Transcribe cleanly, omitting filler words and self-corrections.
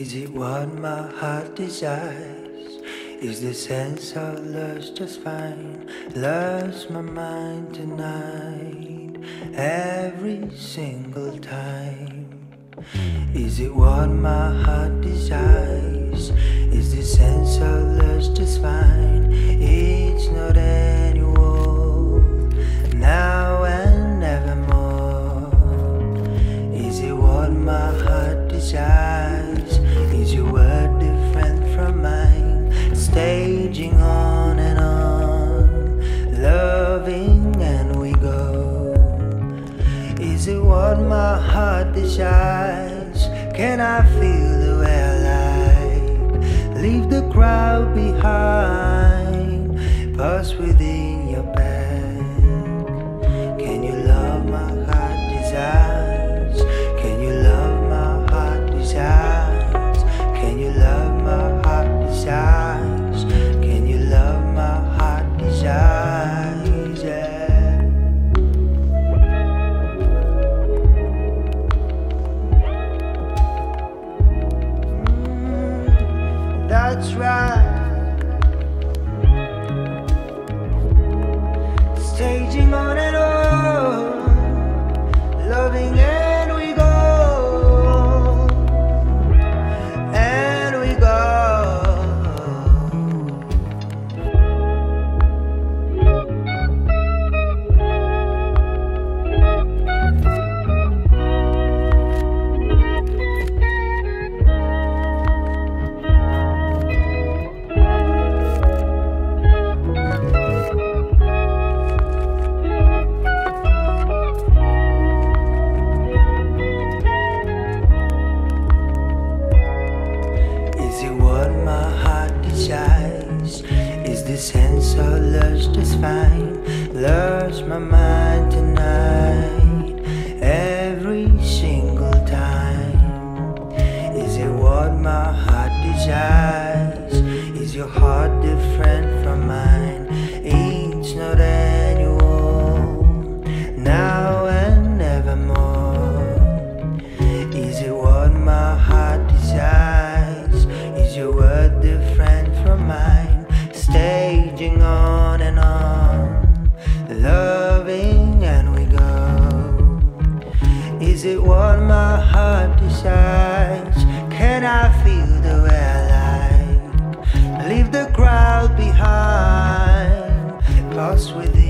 Is it what my heart desires? Is the sense of lust just fine? Lost my mind tonight, every single time. Is it what my heart desires? Is the sense of lust just fine? It's not annual, now and nevermore. Is it what my heart desires? Is your word different from mine? Staging on and on, loving and we go. Is it what my heart desires? Can I feel the way I like? Leave the crowd behind, pass within your back. Can you love my heart desires? Can you love my heart desires? Yeah. That's right. Staging on and on, loving it. Is the sense of lust just fine? Lost my mind tonight, every single time. Is it what my heart desires? Is your heart different from mine? It's not annual, now and nevermore. Is it what my heart desires? Is your word different from mine? Staging on and on, loving and we go. Is it what my heart desires? Can I feel the way I like? Leave the crowd behind, lost within.